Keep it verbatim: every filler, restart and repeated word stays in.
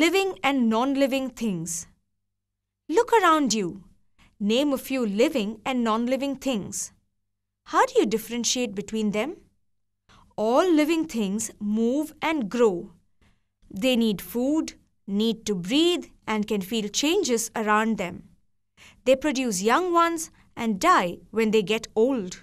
living and non-living things. Look around you. Name a few living and non-living things. How do you differentiate between them? All living things move and grow. They need food, need to breathe, and can feel changes around them. They produce young ones and die when they get old.